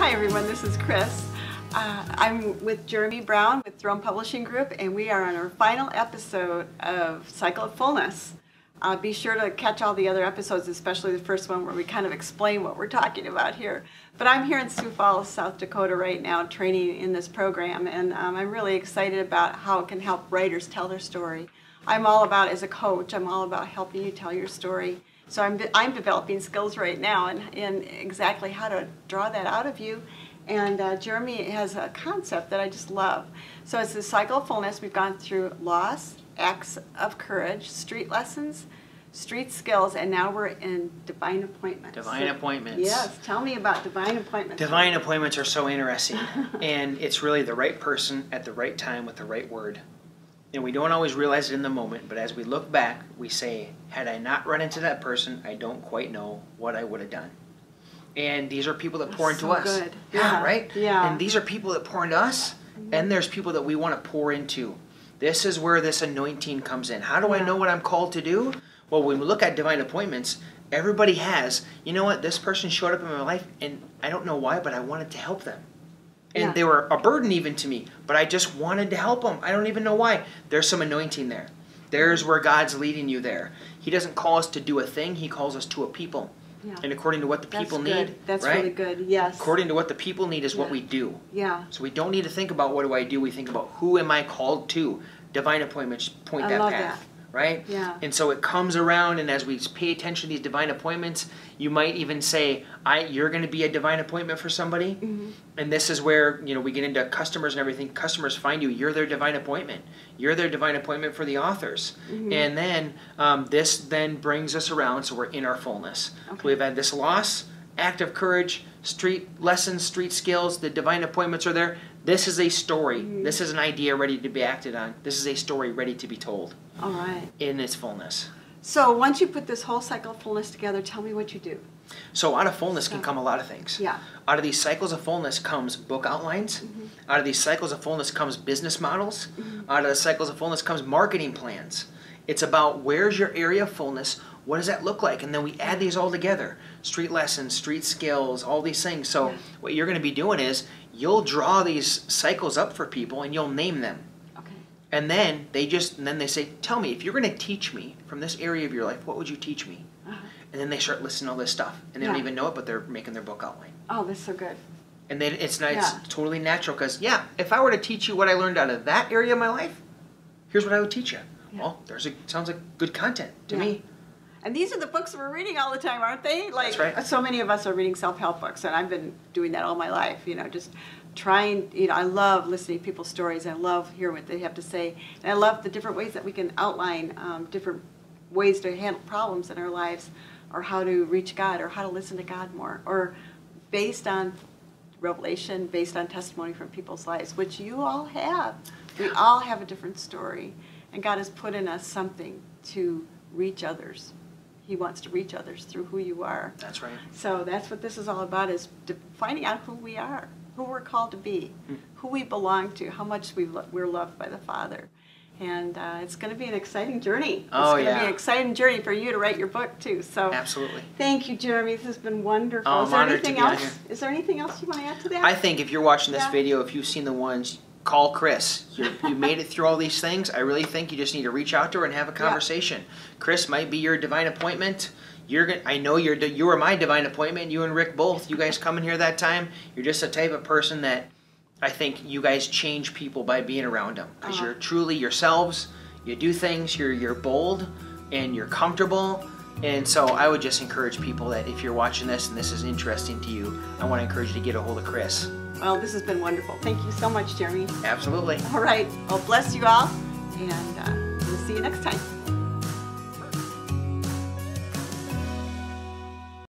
Hi everyone, this is Chris. I'm with Jeremy Brown with Throne Publishing Group, and we are on our final episode of Cycle of Fullness. Be sure to catch all the other episodes, especially the first one where we kind of explain what we're talking about here. But I'm here in Sioux Falls, South Dakota right now training in this program, and I'm really excited about how it can help writers tell their story. I'm all about, as a coach, I'm all about helping you tell your story. So I'm developing skills right now in exactly how to draw that out of you. And Jeremy has a concept that I just love. So it's the cycle of fullness. We've gone through loss, acts of courage, street lessons, street skills, and now we're in divine appointments. Divine appointments. Yes, tell me about divine appointments. Divine appointments are so interesting. And it's really the right person at the right time with the right word. And we don't always realize it in the moment, but as we look back, we say, had I not run into that person, I don't quite know what I would have done. And these are people that pour into us. Good. Yeah, right? Yeah. And these are people that pour into us, and there's people that we want to pour into. This is where this anointing comes in. How do I know what I'm called to do? Well, when we look at divine appointments, everybody has, you know what, this person showed up in my life, and I don't know why, but I wanted to help them. And they were a burden even to me, but I just wanted to help them. I don't even know why. There's some anointing there. There's where God's leading you there. He doesn't call us to do a thing. He calls us to a people. Yeah. And according to what the people need. That's right? Really good, yes. According to what the people need is what we do. Yeah. So we don't need to think about what do I do. We think about who am I called to. Divine appointments point that path. Right? Yeah. And so it comes around, and as we pay attention to these divine appointments, you might even say, you're going to be a divine appointment for somebody. And this is where, you know, we get into customers and everything. Customers find you. You're their divine appointment. You're their divine appointment for the authors. And then this then brings us around, so we're in our fullness. Okay. We've had this loss, act of courage, street lessons, street skills, the divine appointments are there. This is a story. This is an idea ready to be acted on. This is a story ready to be told. All right. In its fullness. So once you put this whole cycle of fullness together, tell me what you do. So out of fullness can come a lot of things. Yeah. Out of these cycles of fullness comes book outlines. Out of these cycles of fullness comes business models. Out of the cycles of fullness comes marketing plans. It's about where's your area of fullness, what does that look like? And then we add these all together. Street lessons, street skills, all these things. So what you're going to be doing is you'll draw these cycles up for people and you'll name them. And then they say, tell me, if you're going to teach me from this area of your life, what would you teach me? And then they start listing all this stuff. And they don't even know it, but they're making their book outline. Oh, that's so good. And then it's totally natural because, if I were to teach you what I learned out of that area of my life, here's what I would teach you. Yeah. Well, sounds like good content to me. And these are the books we're reading all the time, aren't they? Like, that's right. So many of us are reading self-help books, and I've been doing that all my life, you know, just trying, you know, I love listening to people's stories. I love hearing what they have to say. And I love the different ways that we can outline different ways to handle problems in our lives, or how to reach God, or how to listen to God more, or based on revelation, based on testimony from people's lives, which you all have. We all have a different story, and God has put in us something to reach others. He wants to reach others through who you are. That's right. So that's what this is all about, is finding out who we are, who we're called to be, who we belong to, how much we're loved by the Father. And it's going to be an exciting journey. Oh, yeah. It's going to be an exciting journey for you to write your book, too. So absolutely. Thank you, Jeremy. This has been wonderful. Oh, Is there anything else you want to add to that? I think if you're watching this video, if you've seen the ones, call Chris. You made it through all these things. I really think you just need to reach out to her and have a conversation. Chris might be your divine appointment. I know you were my divine appointment. You and Rick both. You guys come in here that time. You're just the type of person that I think you guys change people by being around them, because you're truly yourselves. You do things. You're bold and you're comfortable. And so I would just encourage people that if you're watching this and this is interesting to you, I want to encourage you to get a hold of Chris. Well, this has been wonderful. Thank you so much, Jeremy. Absolutely. All right. Well, bless you all, and we'll see you next time.